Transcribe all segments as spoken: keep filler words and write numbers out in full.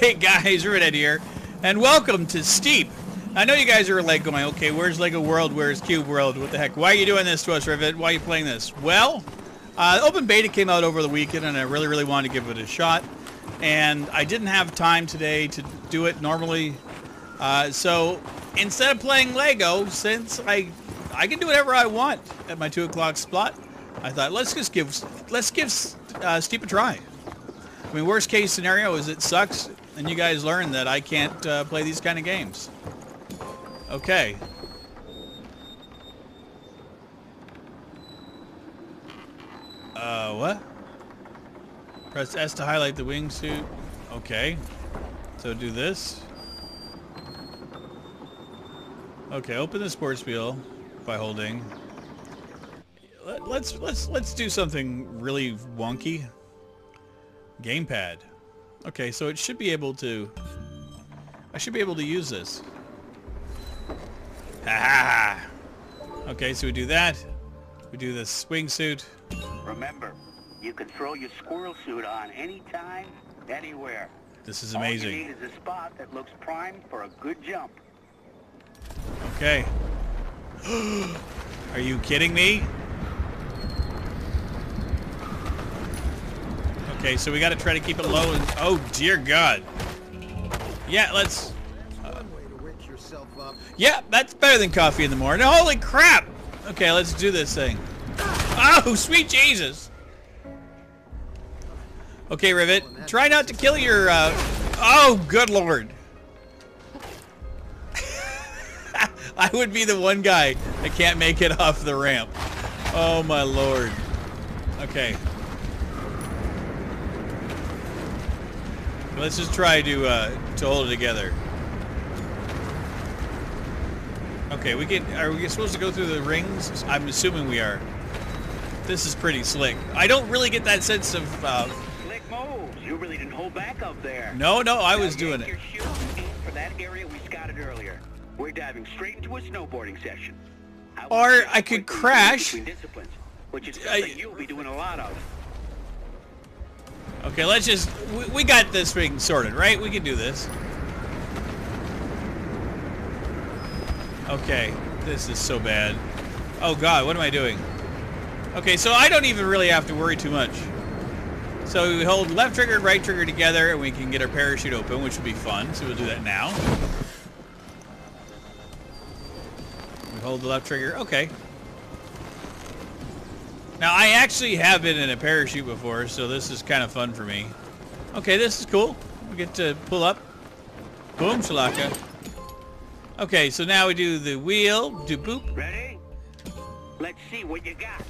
Hey guys, Rivet Head here, and welcome to Steep. I know you guys are like going, okay, where's Lego World, where's Cube World, what the heck, why are you doing this to us, Rivet, why are you playing this? Well, uh, open beta came out over the weekend, and I really, really wanted to give it a shot, and I didn't have time today to do it normally, uh, so instead of playing Lego, since I, I can do whatever I want at my two o'clock slot, I thought, let's just give, let's give uh, Steep a try. I mean, worst case scenario is it sucks, and you guys learn that I can't uh, play these kind of games. Okay. Uh, what? Press S to highlight the wingsuit. Okay. So do this. Okay, open the sports wheel by holding. Let's let's let's do something really wonky. Gamepad. Okay, so it should be able to... I should be able to use this. Ha ha! Okay, so we do that. We do the swing suit. Remember, you can throw your squirrel suit on anytime, anywhere. This is amazing. All you need is a spot that looks primed for a good jump. Okay. Are you kidding me? Okay, so we got to try to keep it low and... Oh, dear God. Yeah, let's... Uh, yeah, that's better than coffee in the morning. Holy crap! Okay, let's do this thing. Oh, sweet Jesus! Okay, Rivet, try not to kill your... Uh... Oh, good Lord. I would be the one guy that can't make it off the ramp. Oh, my Lord. Okay. Let's just try to uh, to hold it together. Okay, we can. Are we supposed to go through the rings? I'm assuming we are. This is pretty slick. I don't really get that sense of. Uh, slick moves. You really didn't hold back up there. No, no, I was doing it. For that area we scouted earlier, we're diving straight into a snowboarding session. Or I could crash. Which is something you'll be doing a lot of. Okay, let's just... We, we got this thing sorted, right? We can do this. Okay, this is so bad. Oh, God, what am I doing? Okay, so I don't even really have to worry too much. So we hold left trigger and right trigger together, and we can get our parachute open, which will be fun. So we'll do that now. We hold the left trigger. Okay. Now, I actually have been in a parachute before, so this is kind of fun for me. Okay, this is cool. We get to pull up. Boom, shalaka. Okay, so now we do the wheel. Do boop. Ready? Let's see what you got.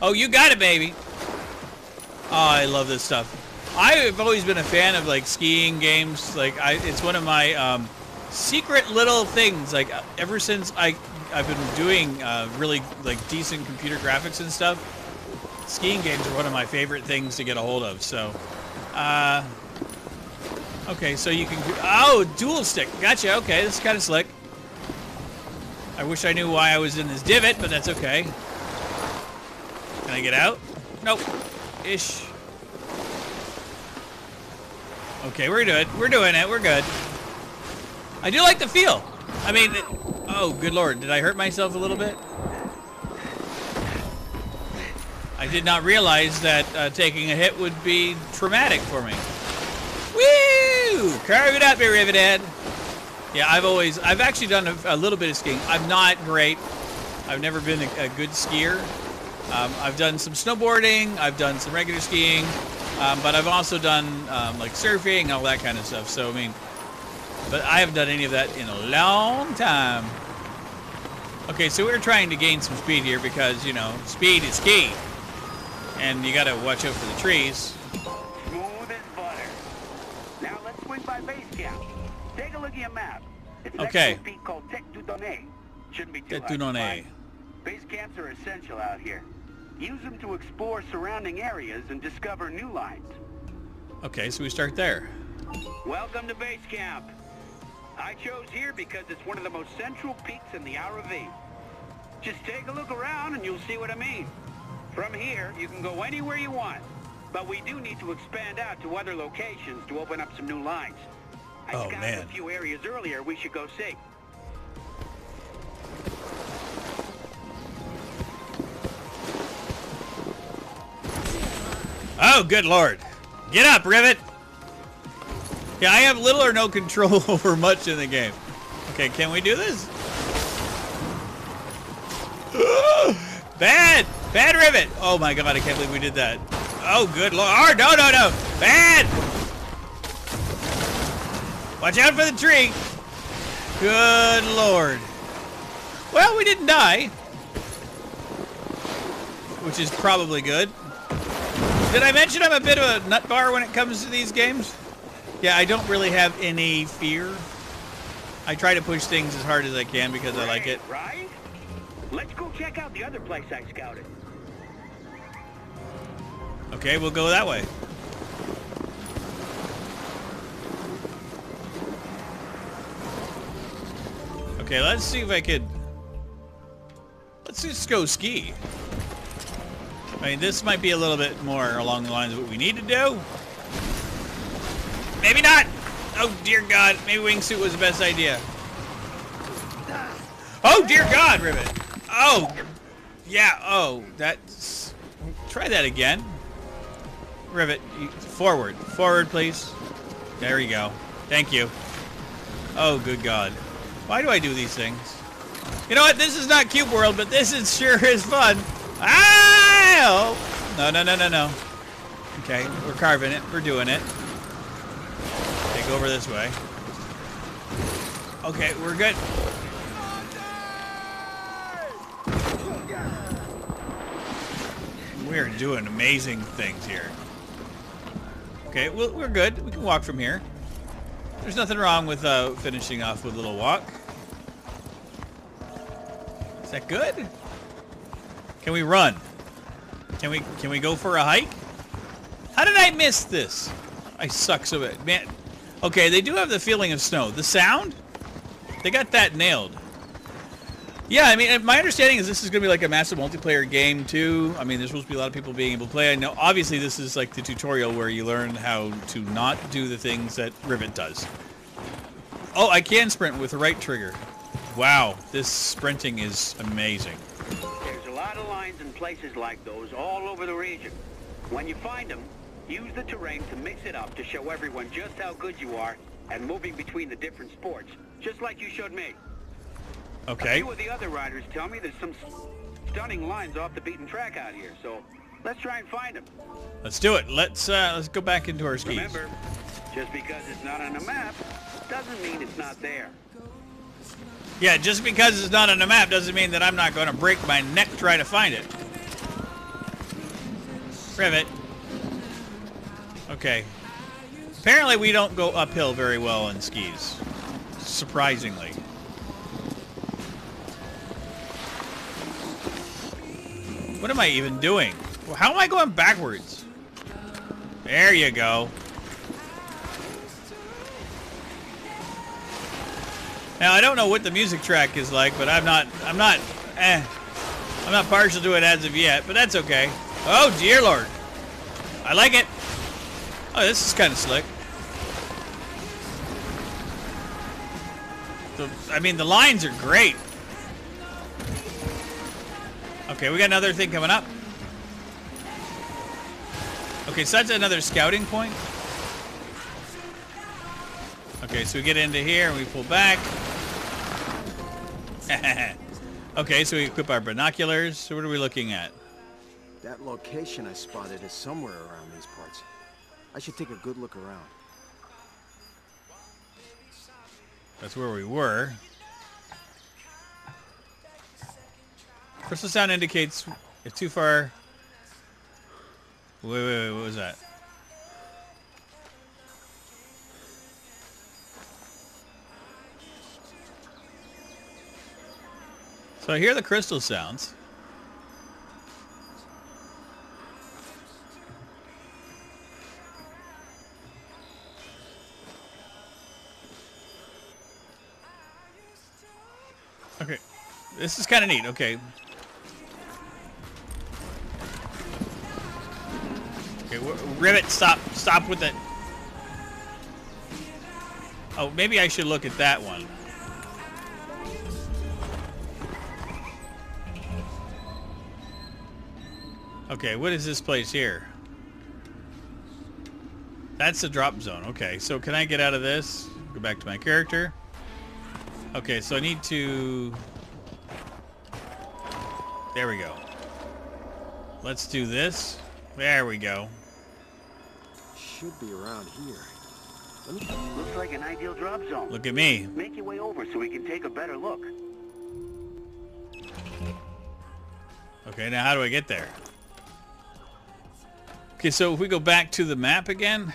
Oh, you got it, baby. Oh, I love this stuff. I've always been a fan of, like, skiing games. Like, I, it's one of my um, secret little things. Like, ever since I, I've been doing uh, really, like, decent computer graphics and stuff, skiing games are one of my favorite things to get a hold of, so... Uh, okay, so you can... Oh, dual stick! Gotcha, okay, this is kind of slick. I wish I knew why I was in this divot, but that's okay. Can I get out? Nope. Ish. Okay, we're doing it. We're doing it. We're good. I do like the feel. I mean... It, oh, good Lord. Did I hurt myself a little bit? I did not realize that uh, taking a hit would be traumatic for me. Woo! Carve it up, you Rivet Head. Yeah, I've always, I've actually done a, a little bit of skiing. I'm not great. I've never been a, a good skier. Um, I've done some snowboarding. I've done some regular skiing. Um, but I've also done um, like surfing, all that kind of stuff. So, I mean, but I haven't done any of that in a long time. Okay, so we're trying to gain some speed here because, you know, speed is key. And you gotta watch out for the trees. Smooth as butter. Now let's swing by base camp. Take a look at your map. It's okay. Next to a peak called Tech du Donne. Shouldn't be too hard. Base camps are essential out here. Use them to explore surrounding areas and discover new lines. Okay, so we start there. Welcome to base camp. I chose here because it's one of the most central peaks in the R V. Just take a look around and you'll see what I mean. From here, you can go anywhere you want, but we do need to expand out to other locations to open up some new lines. I oh, scouted man. a few areas earlier we should go see. Oh, good lord. Get up, Rivet! Yeah, I have little or no control over much in the game. Okay, can we do this? Bad! Bad, Rivet! Oh my god, I can't believe we did that. Oh, good lord. Oh, no, no, no! Bad! Watch out for the tree! Good lord. Well, we didn't die. Which is probably good. Did I mention I'm a bit of a nutbar when it comes to these games? Yeah, I don't really have any fear. I try to push things as hard as I can because I like it. Right? Let's go check out the other place I scouted. Okay, we'll go that way. Okay, let's see if I could... Let's just go ski. I mean, this might be a little bit more along the lines of what we need to do. Maybe not! Oh, dear God. Maybe wingsuit was the best idea. Oh, dear God, Rivet. Oh. Yeah, oh. That's... Try that again. Rivet, you... forward. Forward, please. There you go. Thank you. Oh, good God. Why do I do these things? You know what? This is not Cube World, but this is sure is fun. Ah! Oh. No, no, no, no, no. Okay, we're carving it. We're doing it. Over this way. Okay, we're good. We're doing amazing things here. Okay, well, we're good. We can walk from here. There's nothing wrong with uh, finishing off with a little walk. Is that good? Can we run? Can we can we go for a hike? How did I miss this? I suck so bad, man. Okay, they do have the feeling of snow. The sound? They got that nailed. Yeah, I mean, my understanding is this is going to be like a massive multiplayer game, too. I mean, there's supposed to be a lot of people being able to play. I know, obviously, this is like the tutorial where you learn how to not do the things that Rivet does. Oh, I can sprint with the right trigger. Wow, this sprinting is amazing. There's a lot of lines and places like those all over the region. When you find them, use the terrain to mix it up to show everyone just how good you are and moving between the different sports, just like you showed me. Okay. A few of the other riders tell me there's some stunning lines off the beaten track out here, so let's try and find them. Let's do it. Let's uh, let's go back into our skis. Remember, just because it's not on a map doesn't mean it's not there. Yeah, just because it's not on a map doesn't mean that I'm not going to break my neck trying to find it. Rivet. Okay. Apparently we don't go uphill very well on skis. Surprisingly. What am I even doing? How am I going backwards? There you go. Now I don't know what the music track is like, but I'm not I'm not eh I'm not partial to it as of yet, but that's okay. Oh dear lord. I like it. Oh, this is kind of slick. The, I mean, the lines are great. Okay, we got another thing coming up. Okay, so that's another scouting point. Okay, so we get into here and we pull back. Okay, so we equip our binoculars. So what are we looking at? That location I spotted is somewhere around these parts. I should take a good look around. That's where we were. Crystal sound indicates it's too far. Wait, wait, wait, what was that? So I hear the crystal sounds. Okay, this is kind of neat. Okay. Okay, Rivet, stop, stop with it. Oh, maybe I should look at that one. Okay, what is this place here? That's the drop zone. Okay, so can I get out of this? Go back to my character. Okay, so I need to... There we go. Let's do this. There we go. Should be around here. Let me... Looks like an ideal drop zone. Look at me. Make your way over so we can take a better look. Okay, now how do I get there? Okay, so if we go back to the map again,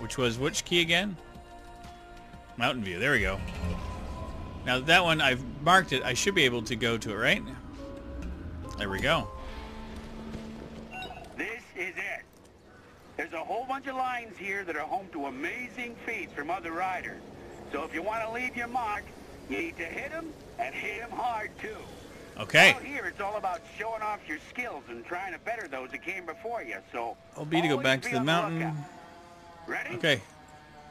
which was which key again? Mountain View. There we go. Now that one, I've marked it. I should be able to go to it, right? There we go. This is it. There's a whole bunch of lines here that are home to amazing feats from other riders. So if you want to leave your mark, you need to hit them, and hit them hard, too. Okay. Out here, it's all about showing off your skills and trying to better those that came before you, so... I'll be to go back to the mountain. Ready? Okay.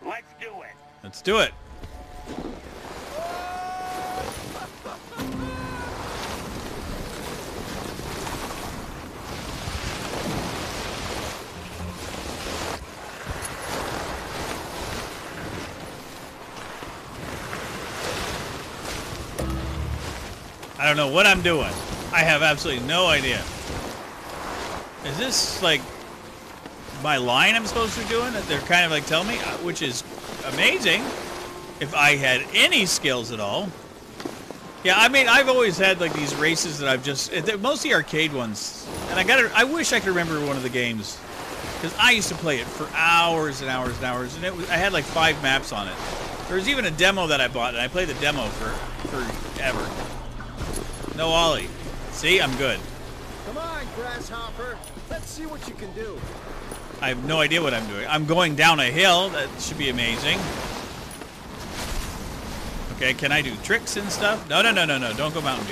Let's do it. Let's do it. I don't know what I'm doing. I have absolutely no idea. Is this like my line I'm supposed to be doing? They're kind of like telling me, which is amazing if I had any skills at all. Yeah, I mean, I've always had like these races that I've just, they're mostly arcade ones. And I gotta, I wish I could remember one of the games because I used to play it for hours and hours and hours. And it was, I had like five maps on it. There was even a demo that I bought and I played the demo for forever. No ollie. See, I'm good. Come on, grasshopper. Let's see what you can do. I have no idea what I'm doing. I'm going down a hill. That should be amazing. Okay, can I do tricks and stuff? No, no, no, no, no. Don't go Mountain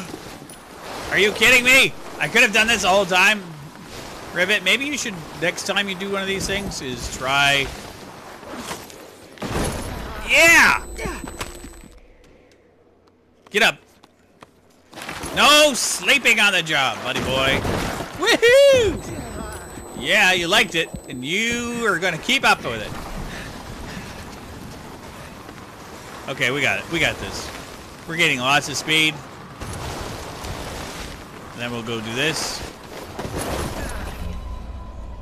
Dew. Are you kidding me? I could have done this the whole time. Rivet, maybe you should, next time you do one of these things, is try... Yeah! Get up. No sleeping on the job, buddy boy. Woohoo! Yeah, you liked it, and you are going to keep up with it. Okay, we got it. We got this. We're getting lots of speed. And then we'll go do this.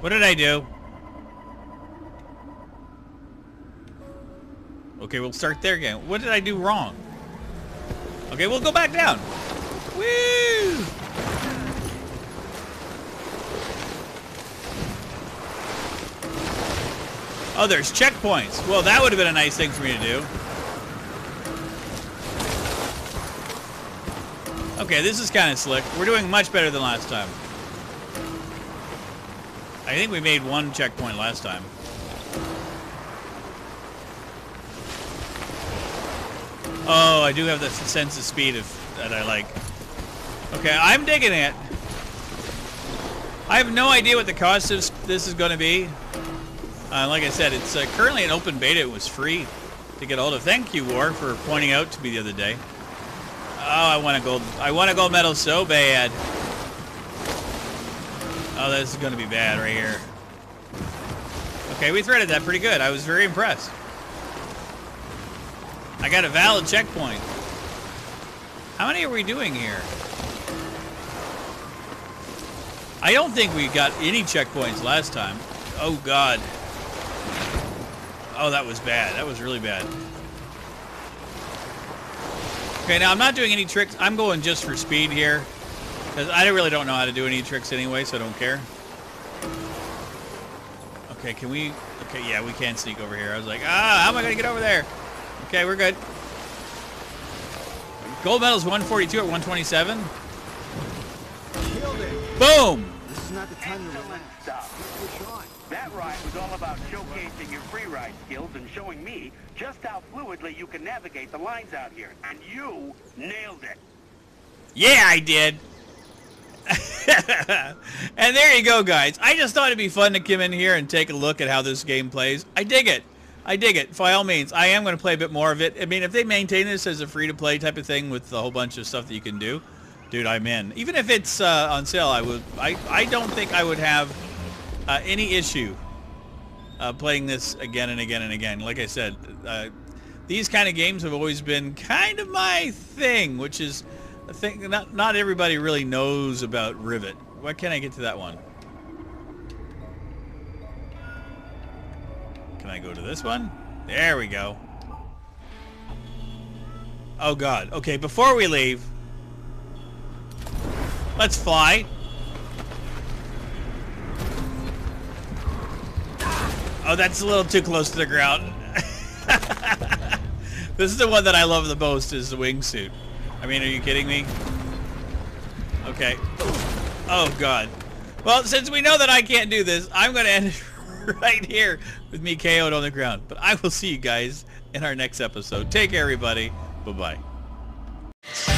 What did I do? Okay, we'll start there again. What did I do wrong? Okay, we'll go back down. Woo! Oh, there's checkpoints. Well, that would have been a nice thing for me to do. Okay, this is kind of slick. We're doing much better than last time. I think we made one checkpoint last time. Oh, I do have the sense of speed of, that I like. Okay, I'm digging it. I have no idea what the cost of this is going to be. Uh, like I said, it's uh, currently an open beta. It was free to get hold of. Thank you, War, for pointing out to me the other day. Oh, I want a gold. I want a gold medal so bad. Oh, this is going to be bad right here. Okay, we threaded that pretty good. I was very impressed. I got a valid checkpoint. How many are we doing here? I don't think we got any checkpoints last time. Oh, God. Oh, that was bad. That was really bad. Okay, now I'm not doing any tricks. I'm going just for speed here. Because I really don't know how to do any tricks anyway, so I don't care. Okay, can we... Okay, yeah, we can sneak over here. I was like, ah, how am I going to get over there? Okay, we're good. Gold medal is one forty-two at one twenty-seven. Killed it. Boom! This is not the time to relax. That ride was all about showcasing your free ride skills and showing me just how fluidly you can navigate the lines out here. And you nailed it. Yeah, I did. And there you go, guys. I just thought it'd be fun to come in here and take a look at how this game plays. I dig it. I dig it. By all means, I am going to play a bit more of it. I mean, if they maintain this as a free-to-play type of thing with a whole bunch of stuff that you can do, dude, I'm in. Even if it's uh, on sale, I would. I, I don't think I would have uh, any issue uh, playing this again and again and again. Like I said, uh, these kind of games have always been kind of my thing, which is a thing not not everybody really knows about Rivet. Why can't I get to that one? Can I go to this one? There we go. Oh God. Okay, before we leave, let's fly. Oh, that's a little too close to the ground. This is the one that I love the most, is the wingsuit. I mean, are you kidding me? Okay. Oh God. Well, since we know that I can't do this, I'm gonna end right here with me K O'd on the ground. But I will see you guys in our next episode. Take care, everybody. Bye-bye.